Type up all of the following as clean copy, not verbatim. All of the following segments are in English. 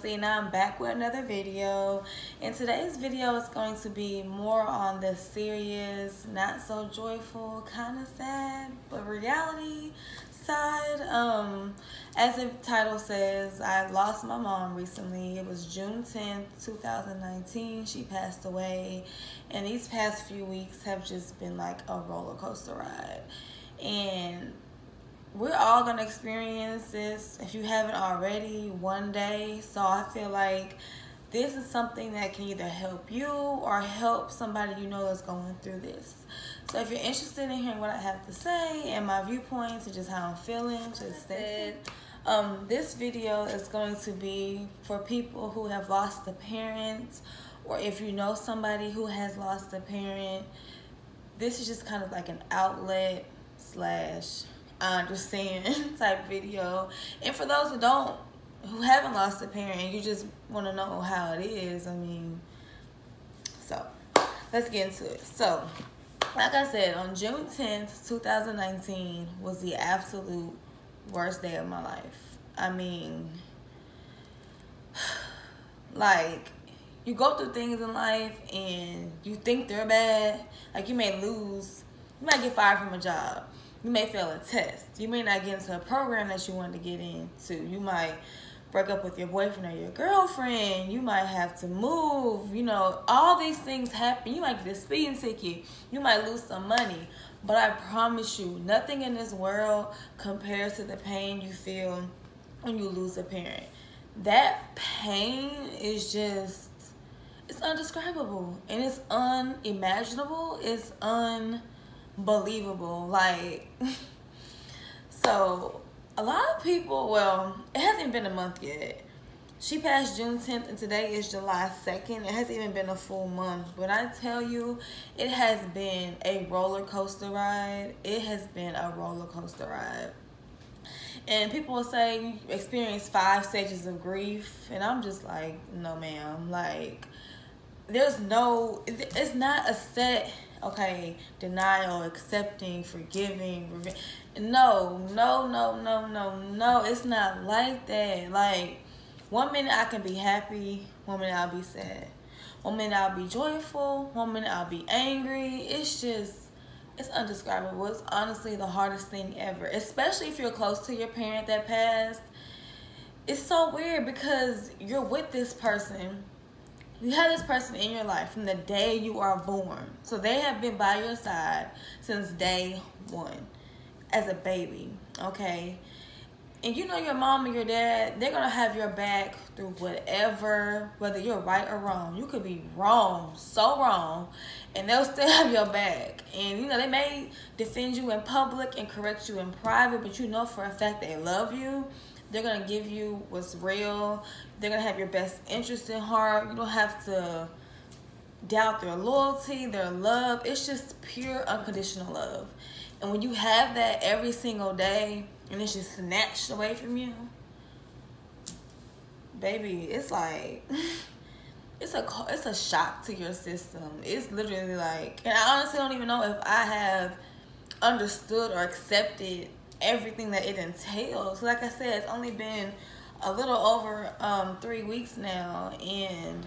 Cena. I'm back with another video, and today's video is going to be more on the serious, not so joyful, kind of sad, but reality side. As the title says, I lost my mom recently. It was June 10th, 2019. She passed away, and these past few weeks have just been like a roller coaster ride, and we're all gonna experience this if you haven't already one day. So I feel like this is something that can either help you or help somebody you know that's going through this. So if you're interested in hearing what I have to say and my viewpoints and just how I'm feeling, just that. This video is going to be for people who have lost a parent, or if you know somebody who has lost a parent. This is just kind of like an outlet slash I understand type video. And for those who haven't lost a parent, you just want to know how it is. So let's get into it. So like I said, on June 10th, 2019 was the absolute worst day of my life. I mean, like, you go through things in life and you think they're bad. Like, you might get fired from a job. You may fail a test. You may not get into a program that you wanted to get into. You might break up with your boyfriend or your girlfriend. You might have to move. You know, all these things happen. You might get a speeding ticket. You might lose some money. But I promise you, nothing in this world compares to the pain you feel when you lose a parent. That pain is just, it's indescribable. And it's unimaginable. It's unbelievable. Like, so a lot of people, well, it hasn't been a month yet. She passed June 10th and today is July 2nd. It hasn't even been a full month. But I tell you, it has been a roller coaster ride. It has been a roller coaster ride. And people will say you experience 5 stages of grief, and I'm just like, no ma'am. Like, there's no, it's not a set, okay, denial, accepting, forgiving, revenge. No, it's not like that. Like, one minute I can be happy, one minute I'll be sad, one minute I'll be joyful, one minute I'll be angry. It's just, it's indescribable. It's honestly the hardest thing ever, especially if you're close to your parent that passed. It's so weird because you're with this person. You have this person in your life from the day you are born. So they have been by your side since day one as a baby, okay? And you know your mom and your dad, they're going to have your back through whatever, whether you're right or wrong. You could be wrong, so wrong, and they'll still have your back. And, you know, they may defend you in public and correct you in private, but you know for a fact they love you. They're going to give you what's real. They're going to have your best interest in heart. You don't have to doubt their loyalty, their love. It's just pure unconditional love. And when you have that every single day and it's just snatched away from you, baby, it's like, it's a shock to your system. It's literally like, and I honestly don't even know if I have understood or accepted everything that it entails. Like I said, it's only been a little over 3 weeks now, and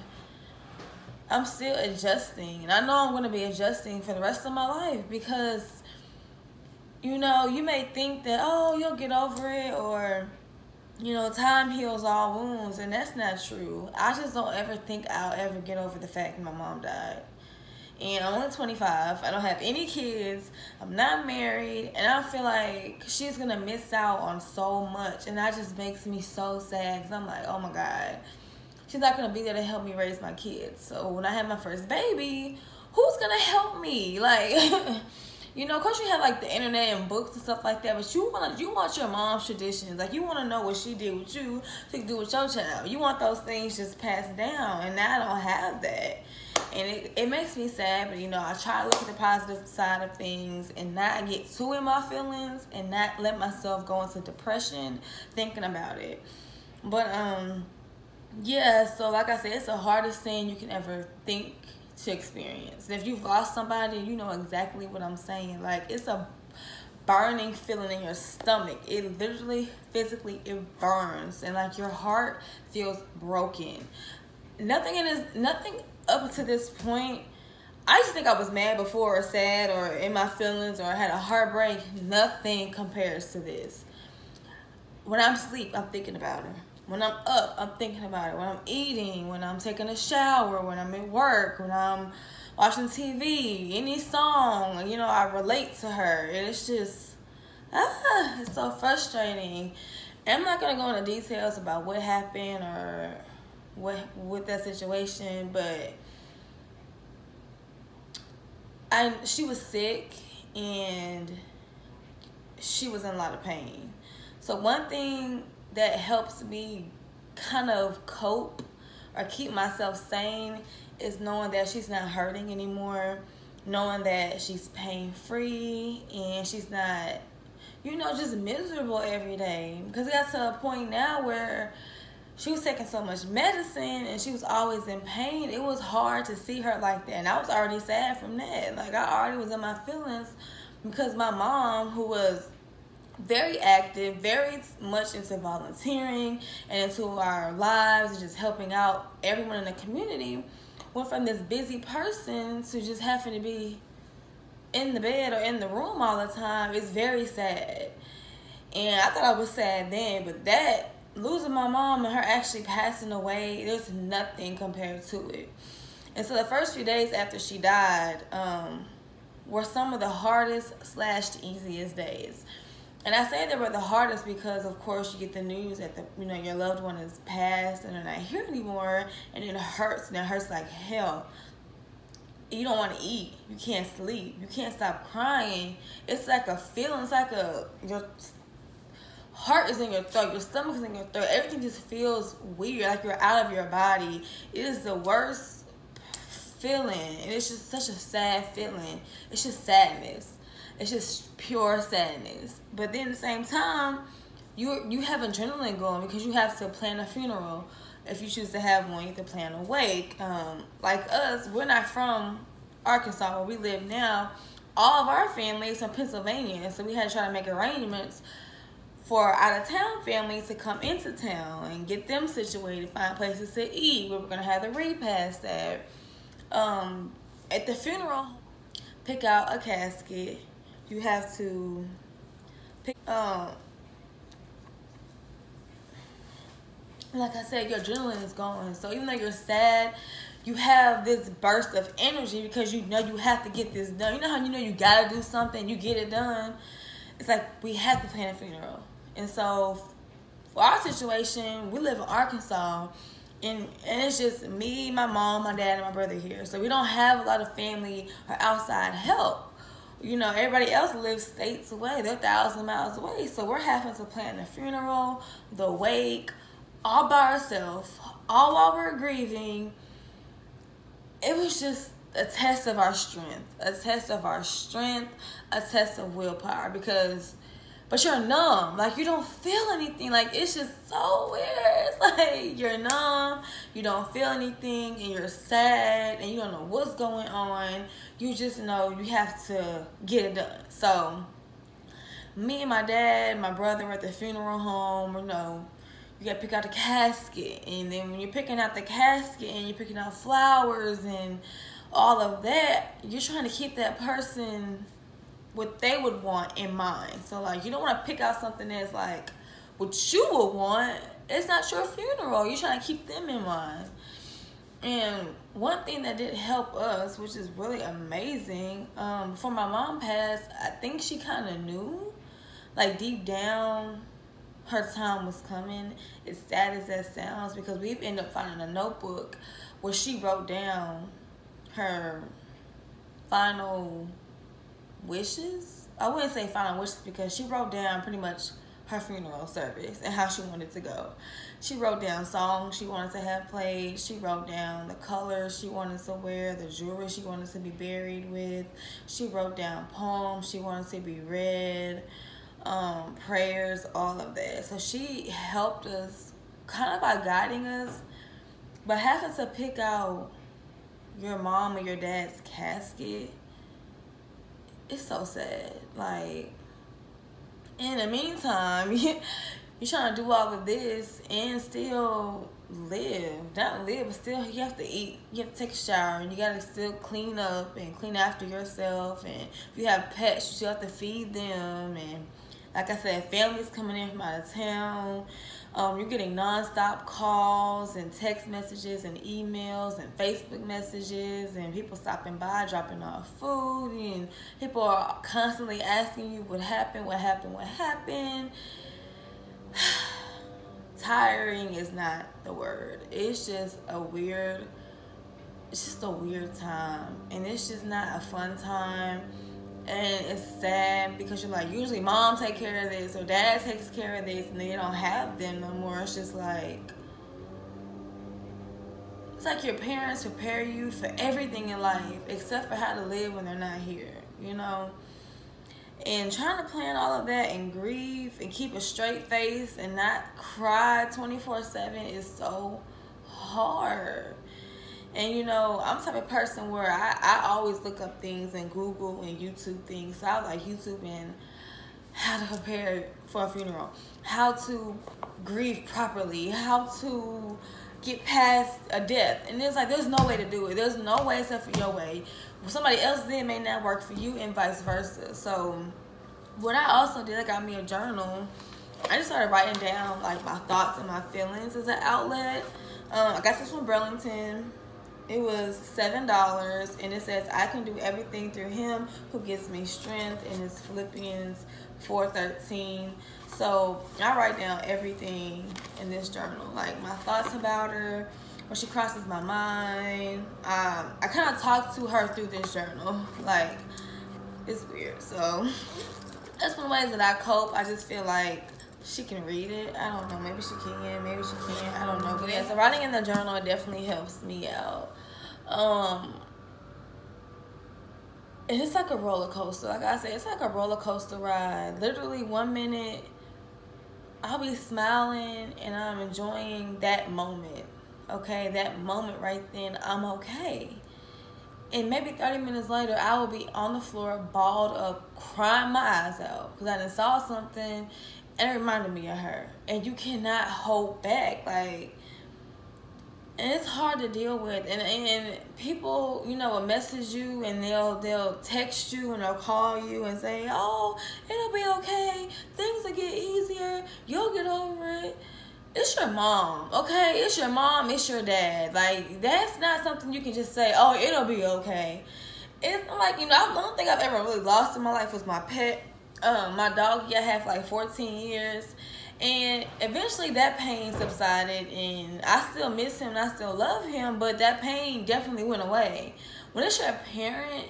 I'm still adjusting, and I know I'm going to be adjusting for the rest of my life. Because, you know, you may think that, oh, you'll get over it, or, you know, time heals all wounds, and that's not true. I just don't ever think I'll ever get over the fact that my mom died. And I'm only 25, I don't have any kids, I'm not married, and I feel like she's gonna miss out on so much, and that just makes me so sad, because I'm like, oh my God, she's not gonna be there to help me raise my kids. So when I have my first baby, who's gonna help me? Like, you know, of course you have like the internet and books and stuff like that, but you want your mom's traditions. Like, you wanna know what she did with you to do with your child. You want those things just passed down, and now I don't have that. And it makes me sad, but, you know, I try to look at the positive side of things and not get too in my feelings and not let myself go into depression thinking about it. But, yeah, so like I said, it's the hardest thing you can ever think to experience. And if you've lost somebody, you know exactly what I'm saying. Like, it's a burning feeling in your stomach. It literally, physically, it burns, and like your heart feels broken. Nothing up to this point. I just think I was mad before, or sad, or in my feelings, or I had a heartbreak. Nothing compares to this. When I'm asleep, I'm thinking about her. When I'm up, I'm thinking about it. When I'm eating, when I'm taking a shower, when I'm at work, when I'm watching TV, any song, you know, I relate to her. And it's just, it's so frustrating. And I'm not going to go into details about what happened or with that situation, but she was sick and she was in a lot of pain. So one thing that helps me kind of cope or keep myself sane is knowing that she's not hurting anymore, knowing that she's pain-free and she's not, you know, just miserable every day. Because it got to a point now where she was taking so much medicine and she was always in pain. It was hard to see her like that. And I was already sad from that. Like, I already was in my feelings because my mom, who was very active, very much into volunteering and into our lives and just helping out everyone in the community, went from this busy person to just having to be in the bed or in the room all the time. It's very sad. And I thought I was sad then, but that, losing my mom and her actually passing away, there's nothing compared to it. And so the first few days after she died were some of the hardest / easiest days. And I say they were the hardest because, of course, you get the news that your loved one is passed and they're not here anymore, and it hurts, and it hurts like hell. You don't want to eat. You can't sleep. You can't stop crying. It's like a feeling. It's like your heart is in your throat. Your stomach is in your throat. Everything just feels weird, like you're out of your body. It is the worst feeling, and it's just such a sad feeling. It's just sadness. It's just pure sadness. But then at the same time, you have adrenaline going because you have to plan a funeral. If you choose to have one, you have to plan a wake. Like us, we're not from Arkansas where we live now. All of our families from Pennsylvania, so we had to try to make arrangements for out-of-town families to come into town and get them situated, find places to eat. We were going to have the repast there. At the funeral, pick out a casket. You have to pick, like I said, your adrenaline is going. So even though you're sad, you have this burst of energy because you know you have to get this done. You know how you know you gotta do something, you get it done. It's like we have to plan a funeral. And so for our situation, we live in Arkansas, and it's just me, my mom, my dad, and my brother here. So we don't have a lot of family or outside help. You know, everybody else lives states away. They're 1,000 miles away. So we're having to plan the funeral, the wake, all by ourselves, all while we're grieving. It was just a test of our strength, a test of willpower but you're numb. Like, you don't feel anything. Like, it's just so weird. It's like you're numb, you don't feel anything, and you're sad, and you don't know what's going on. You just know you have to get it done. So me and my dad and my brother were at the funeral home. You know, you got to pick out the casket. And then when you're picking out the casket and you're picking out flowers and all of that, you're trying to keep that person what they would want in mind. So like, you don't want to pick out something that's like what you would want. It's not your funeral. You're trying to keep them in mind. And one thing that did help us, which is really amazing, before my mom passed, I think she kind of knew, like, deep down, her time was coming. As sad as that sounds, because we ended up finding a notebook where she wrote down her final wishes. I wouldn't say final wishes because she wrote down pretty much her funeral service and how she wanted to go. She wrote down songs she wanted to have played. She wrote down the colors she wanted to wear, the jewelry she wanted to be buried with. She wrote down poems she wanted to be read, prayers, all of that. So she helped us kind of by guiding us, but having to pick out your mom or your dad's casket, it's so sad. Like, in the meantime, you're trying to do all of this and still live. Not live, but still you have to eat. You have to take a shower, and you got to still clean up and clean after yourself. And if you have pets, you still have to feed them. And like I said, families coming in from out of town. You're getting nonstop calls and text messages and emails and Facebook messages and people stopping by, dropping off food, and people are constantly asking you what happened, what happened, what happened. Tiring is not the word. It's just a weird time, and it's just not a fun time. And it's sad because you're like, usually mom take care of this or dad takes care of this, and they don't have them no more. It's just like, it's like your parents prepare you for everything in life except for how to live when they're not here, you know? And trying to plan all of that and grieve and keep a straight face and not cry 24/7 is so hard. And, you know, I'm the type of person where I always look up things and Google and YouTube things. So I was like YouTubing how to prepare for a funeral, how to grieve properly, how to get past a death. And it's like, there's no way to do it. There's no way except for your way. Somebody else did may not work for you and vice versa. So what I also did, I got me a journal. I just started writing down, like, my thoughts and my feelings as an outlet. I got this from Burlington. It was $7, and it says, I can do everything through him who gives me strength, and it's Philippians 4:13. So I write down everything in this journal, like my thoughts about her, when she crosses my mind. I kind of talk to her through this journal. Like, it's weird. So that's one way that I cope. I just feel like she can read it. I don't know. Maybe she can. Maybe she can't. I don't know. But yeah, so writing in the journal, it definitely helps me out. And it's like a roller coaster. Like I said, it's like a roller coaster ride. Literally, one minute I'll be smiling and I'm enjoying that moment. Okay, that moment right then, I'm okay. And maybe 30 minutes later, I will be on the floor, balled up, crying my eyes out because I done saw something. And it reminded me of her, and you cannot hold back. Like, and it's hard to deal with. And people, you know, will message you, and they'll text you, and they'll call you and say, "Oh, it'll be okay. Things will get easier. You'll get over it." It's your mom, okay? It's your mom. It's your dad. Like, that's not something you can just say, "Oh, it'll be okay." It's like, you know, I don't think I've ever really lost in my life was my pet. My doggy I had for like 14 years, and eventually that pain subsided, and I still miss him and I still love him, but that pain definitely went away. When it's your parent,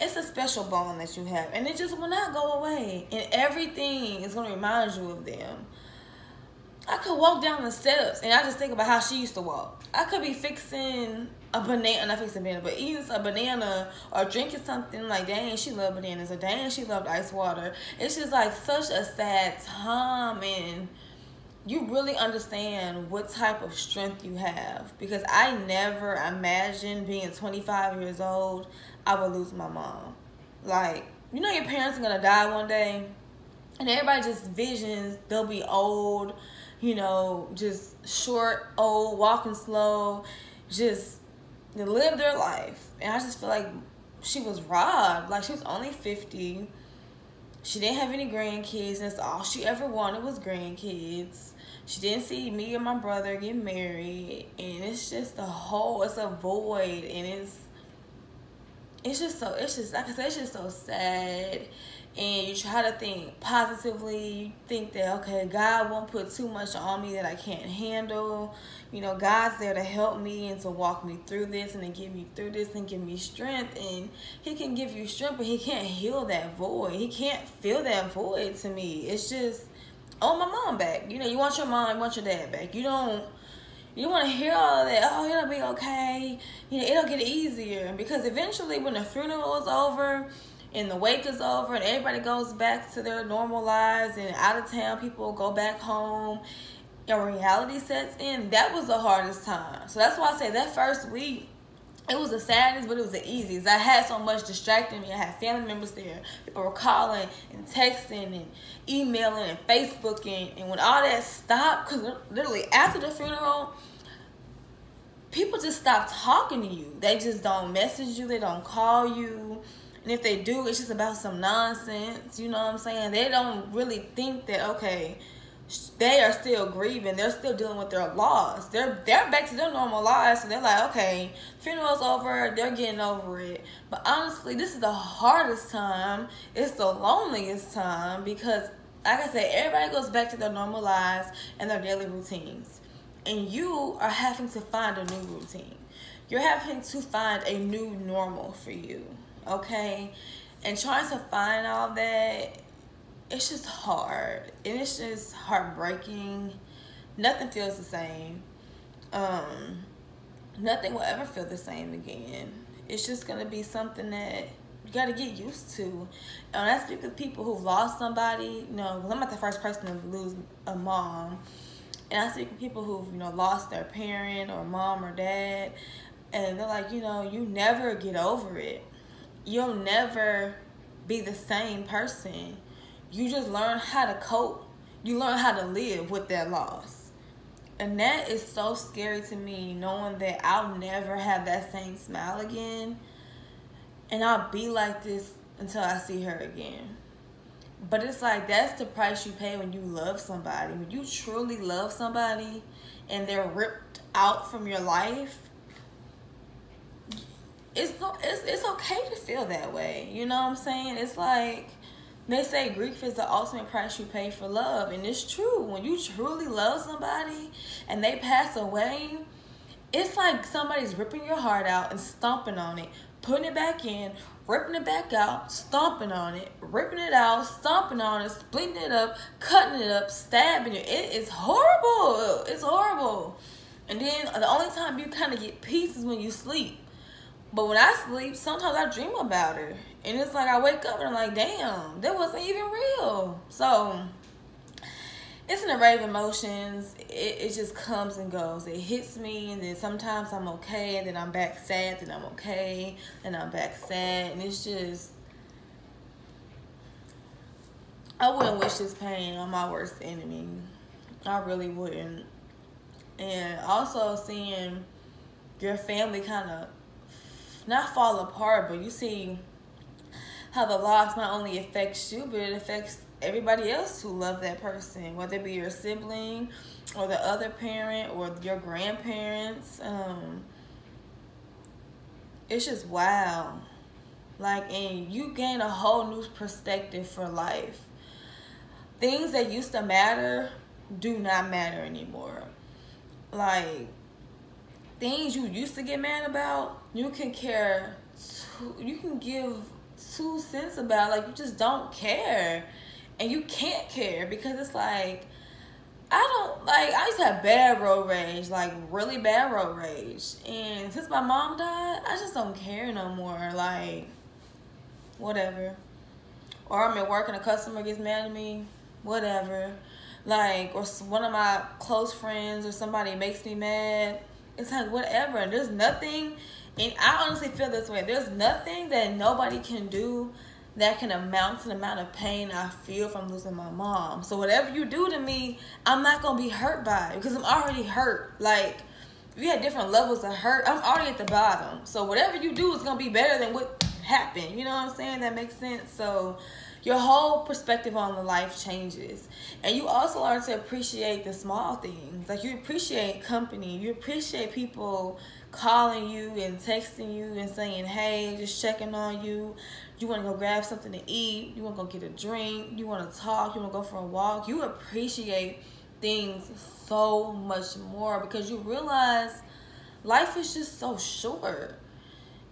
it's a special bond that you have, and it just will not go away, and everything is going to remind you of them. I could walk down the steps and I just think about how she used to walk. I could be fixing a banana, not fixing a banana, but eating a banana or drinking something, like, dang, she loved bananas, or dang, she loved ice water. It's just like such a sad time, and you really understand what type of strength you have, because I never imagined being 25 years old, I would lose my mom. Like, you know your parents are going to die one day, and everybody just visions, they'll be old, you know, just short, old, walking slow, just they live their life. And I just feel like she was robbed. Like, she was only 50. She didn't have any grandkids. That's all she ever wanted was grandkids. She didn't see me and my brother get married. And it's just a hole. It's a void. And it's just so, it's just, like I said, it's just so sad. And you try to think positively. You think that, okay, God won't put too much on me that I can't handle. You know, God's there to help me and to walk me through this and to get me through this and give me strength. And he can give you strength, but he can't heal that void. He can't fill that void to me. It's just, oh, my mom back. You know, you want your mom, you want your dad back. You want to hear all of that. Oh, it'll be okay. You know, it'll get easier. Because eventually when the funeral is over, and the wake is over, and everybody goes back to their normal lives, and out of town people go back home, and reality sets in, that was the hardest time. So that's why I say that first week It was the saddest, but it was the easiest. I had so much distracting me. I had family members there. People were calling and texting and emailing and Facebooking. And when all that stopped, because literally after the funeral, people just stop talking to you. They just don't message you. They don't call you. And if they do, it's just about some nonsense. You know what I'm saying? They don't really think that, okay, they are still grieving. They're still dealing with their loss. They're back to their normal lives. So they're like, okay, funeral's over. They're getting over it. But honestly, this is the hardest time. It's the loneliest time because, like I said, everybody goes back to their normal lives and their daily routines. And you are having to find a new routine. You're having to find a new normal for you, okay? And trying to find all that, it's just hard. And it's just heartbreaking. Nothing feels the same. Nothing will ever feel the same again. It's just gonna be something that you gotta get used to. And when I speak with people who've lost somebody, you know, because I'm not the first person to lose a mom. And I speak to people who've, you know, lost their parent or mom or dad, and they're like, you know, you never get over it. You'll never be the same person. You just learn how to cope. You learn how to live with that loss. And that is so scary to me, knowing that I'll never have that same smile again. And I'll be like this until I see her again. But it's like, that's the price you pay when you love somebody. When you truly love somebody and they're ripped out from your life, it's okay to feel that way. You know what I'm saying? It's like, they say grief is the ultimate price you pay for love. And it's true. When you truly love somebody and they pass away, it's like somebody's ripping your heart out and stomping on it, putting it back in, ripping it back out, stomping on it, ripping it out, stomping on it, splitting it up, cutting it up, stabbing it. It is horrible. It's horrible. And then the only time you kind of get peace is when you sleep. But when I sleep, sometimes I dream about her. And it's like I wake up and I'm like, damn, that wasn't even real. So it's an array of emotions. It just comes and goes. It hits me, and then sometimes I'm okay, and then I'm back sad, then I'm okay, and I'm back sad. And it's just, I wouldn't wish this pain on my worst enemy. I really wouldn't. And also seeing your family kind of not fall apart, but you see how the loss not only affects you, but it affects everybody else who loved that person, whether it be your sibling or the other parent or your grandparents. It's just wow. Like, and you gain a whole new perspective for life. Things that used to matter do not matter anymore. Like, things you used to get mad about, you can care to, you can give 2 cents about. Like, you just don't care. And you can't care because it's like, I used to have bad road rage, like really bad road rage. And since my mom died, I just don't care no more. Like, whatever. Or I'm at work and a customer gets mad at me, whatever. Like, or one of my close friends or somebody makes me mad. It's like, whatever. And there's nothing, and I honestly feel this way, there's nothing that nobody can do that can amount to the amount of pain I feel from losing my mom. So whatever you do to me, I'm not going to be hurt by it because I'm already hurt. Like, we had different levels of hurt. I'm already at the bottom. So whatever you do is going to be better than what happened. You know what I'm saying? That makes sense. So your whole perspective on the life changes. And you also learn to appreciate the small things. Like, you appreciate company. You appreciate people calling you and texting you and saying, hey, just checking on you. You want to go grab something to eat. You want to go get a drink. You want to talk. You want to go for a walk. You appreciate things so much more because you realize life is just so short.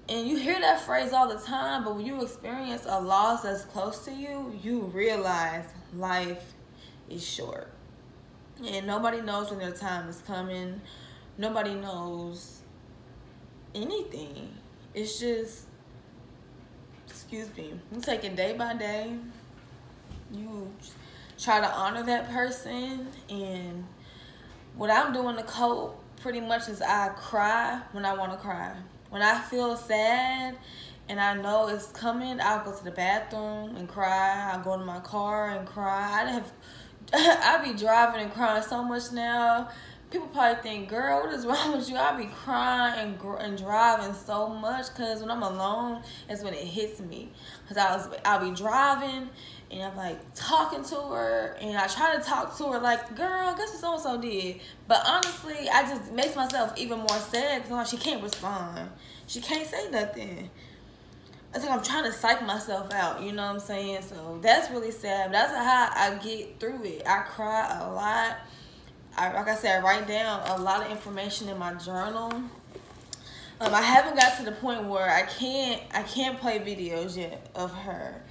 And you hear that phrase all the time, but when you experience a loss that's close to you, you realize life is short. And nobody knows when their time is coming. Nobody knows anything. It's just, excuse me, you take it day by day. You try to honor that person. And what I'm doing to cope pretty much is I cry when I want to cry. When I feel sad and I know it's coming, I'll go to the bathroom and cry. I'll go to my car and cry. I be driving and crying so much now. People probably think, girl, what is wrong with you? I be crying and driving so much, because when I'm alone, that's when it hits me. Because I'll be driving, and I'm like talking to her, and I try to talk to her like, girl, guess what so-and-so did. But honestly, I just makes myself even more sad, because she can't respond. She can't say nothing. It's like I'm trying to psych myself out, you know what I'm saying? So that's really sad. That's how I get through it. I cry a lot. Like I said, I write down a lot of information in my journal. I haven't got to the point where I can't play videos yet of her.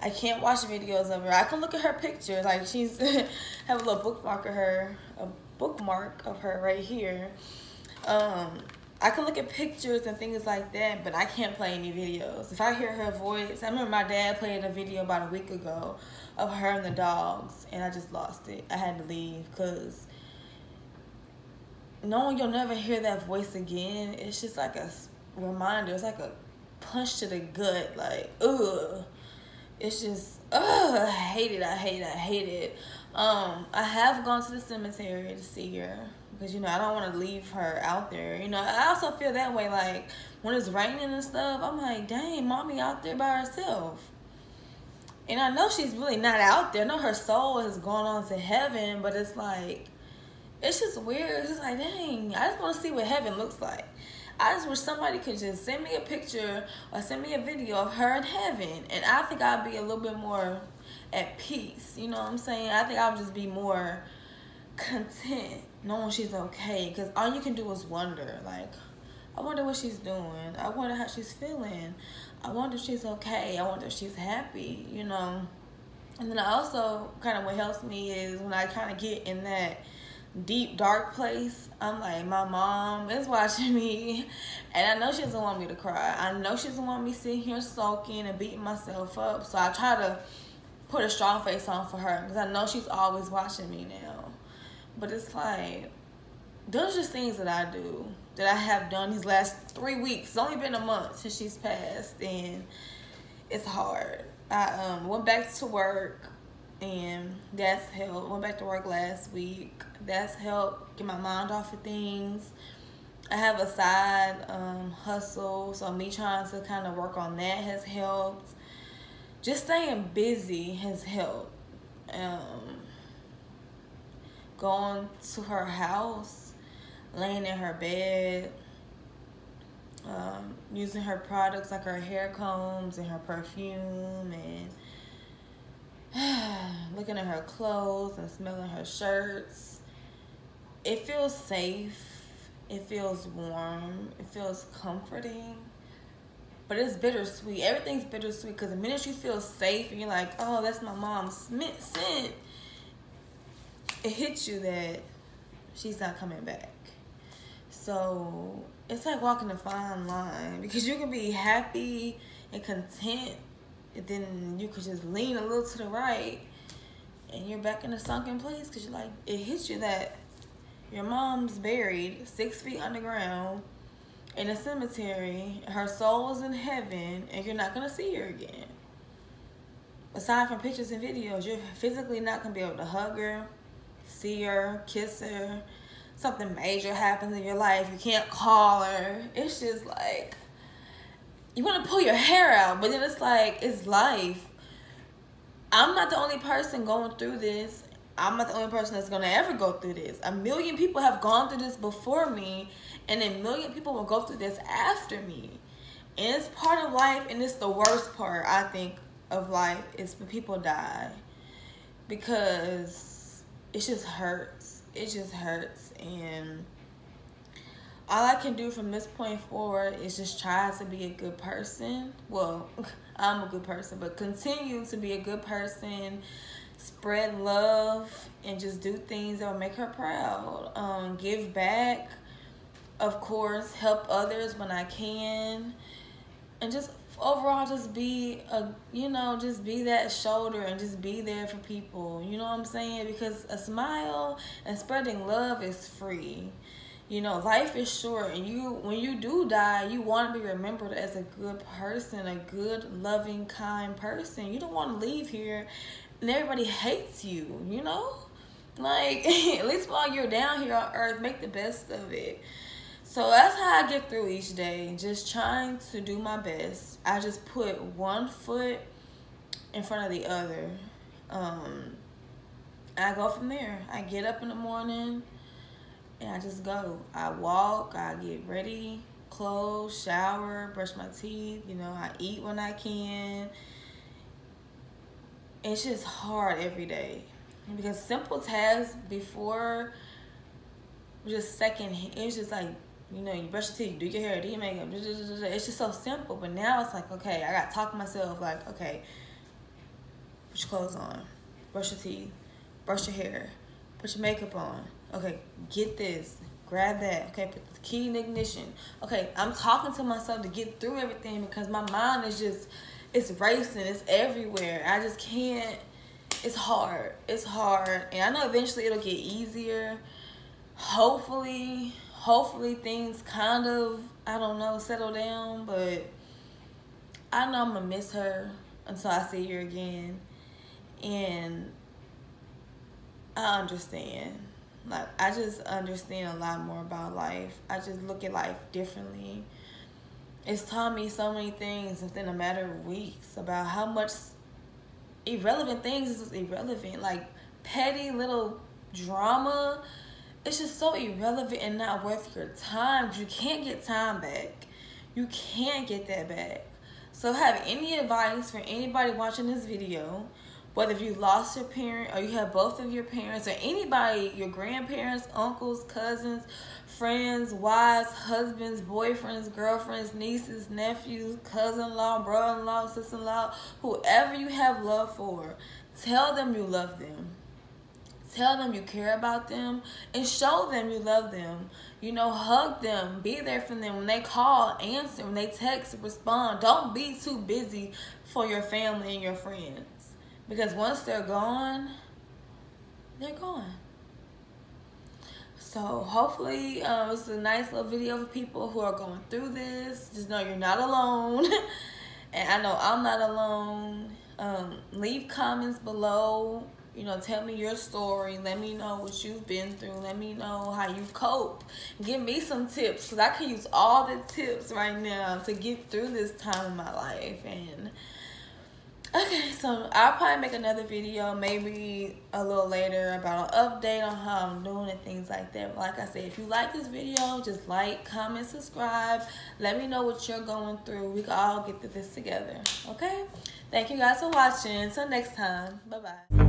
I can't watch videos of her. I can look at her pictures. Like, she's have a little bookmark of her, a bookmark of her right here. I can look at pictures and things like that, but I can't play any videos. If I hear her voice, I remember my dad played a video about a week ago of her and the dogs, and I just lost it. I had to leave, because knowing you'll never hear that voice again, it's just like a reminder. It's like a punch to the gut. Like, ugh. It's just, ugh, I hate it. I hate it. I hate it. I have gone to the cemetery to see her, because, you know, I don't want to leave her out there. You know, I also feel that way. Like, when it's raining and stuff, I'm like, dang, mommy out there by herself. And I know she's really not out there. I know her soul has gone on to heaven, but it's like, it's just weird. It's just like, dang, I just want to see what heaven looks like. I just wish somebody could just send me a picture or send me a video of her in heaven. And I think I'd be a little bit more at peace. You know what I'm saying? I think I would just be more content knowing she's okay. Because all you can do is wonder. Like, I wonder what she's doing. I wonder how she's feeling. I wonder if she's okay. I wonder if she's happy, you know. And then I also, kind of what helps me is when I kind of get in that deep dark place, I'm like, my mom is watching me, and I know she doesn't want me to cry. I know she doesn't want me sitting here sulking and beating myself up. So I try to put a strong face on for her, because I know she's always watching me now. But it's like, those are just things that I do, that I have done these last 3 weeks. It's only been a month since she's passed, and it's hard. I went back to work, and that's helped. Went back to work last week. That's helped get my mind off of things. I have a side hustle, so me trying to kind of work on that has helped. Just staying busy has helped. Going to her house, laying in her bed, using her products like her hair combs and her perfume, and looking at her clothes and smelling her shirts. It feels safe. It feels warm. It feels comforting. But it's bittersweet. Everything's bittersweet, because the minute you feel safe and you're like, oh, that's my mom's scent, it hits you that she's not coming back. So it's like walking a fine line, because you can be happy and content, and then you could just lean a little to the right and you're back in a sunken place, because you're like, it hits you that your mom's buried 6 feet underground in a cemetery, her soul is in heaven, and you're not gonna see her again. Aside from pictures and videos, you're physically not gonna be able to hug her, see her, kiss her. Something major happens in your life, you can't call her. It's just like, you want to pull your hair out, but then it's like, it's life. I'm not the only person going through this. I'm not the only person that's going to ever go through this. 1 million people have gone through this before me, and 1 million people will go through this after me. And it's part of life, and it's the worst part, I think, of life, is when people die, because it just hurts. It just hurts. And all I can do from this point forward is just try to be a good person. Well, I'm a good person, but continue to be a good person, spread love, and just do things that will make her proud. Give back, of course, help others when I can, and just overall just be a, you know, just be that shoulder and just be there for people. You know what I'm saying? Because a smile and spreading love is free. You know, life is short, and when you do die, you want to be remembered as a good person, a good, loving, kind person. You don't want to leave here and everybody hates you, you know? Like, at least while you're down here on earth, make the best of it. So that's how I get through each day, just trying to do my best. I just put one foot in front of the other. I go from there. I get up in the morning, and I just go. I walk, I get ready, clothes, shower, brush my teeth. You know, I eat when I can. It's just hard every day. Because simple tasks before were just second. It's just like, you know, you brush your teeth, you do your hair, do your makeup. It's just so simple. But now it's like, okay, I got to talk to myself. Like, okay, put your clothes on, brush your teeth, brush your hair, put your makeup on. Okay, get this, grab that. Okay, put the key in the ignition. Okay, I'm talking to myself to get through everything because my mind is just, it's racing, it's everywhere. I just can't, it's hard. And I know eventually it'll get easier. Hopefully things kind of, I don't know, settle down, but I know I'm gonna miss her until I see her again. And I understand. Like, I just understand a lot more about life. I just look at life differently. It's taught me so many things within a matter of weeks about how much irrelevant things is irrelevant. Like, petty little drama, it's just so irrelevant and not worth your time. You can't get time back. You can't get that back. So if I have any advice for anybody watching this video, whether if you lost your parent or you have both of your parents or anybody, your grandparents, uncles, cousins, friends, wives, husbands, boyfriends, girlfriends, nieces, nephews, cousin-in-law, brother-in-law, sister-in-law, whoever you have love for, tell them you love them. Tell them you care about them and show them you love them. You know, hug them, be there for them. When they call, answer. When they text, respond. Don't be too busy for your family and your friends. Because once they're gone, they're gone. So hopefully it's a nice little video for people who are going through this. Just know you're not alone. And I know I'm not alone. Leave comments below. You know, tell me your story. Let me know what you've been through. Let me know how you cope. Give me some tips, because I can use all the tips right now to get through this time in my life. And okay, so I'll probably make another video maybe a little later about an update on how I'm doing and things like that. But like I said, if you like this video, just like, comment, subscribe. Let me know what you're going through. We can all get through this together, okay? Thank you guys for watching. Until next time, bye-bye.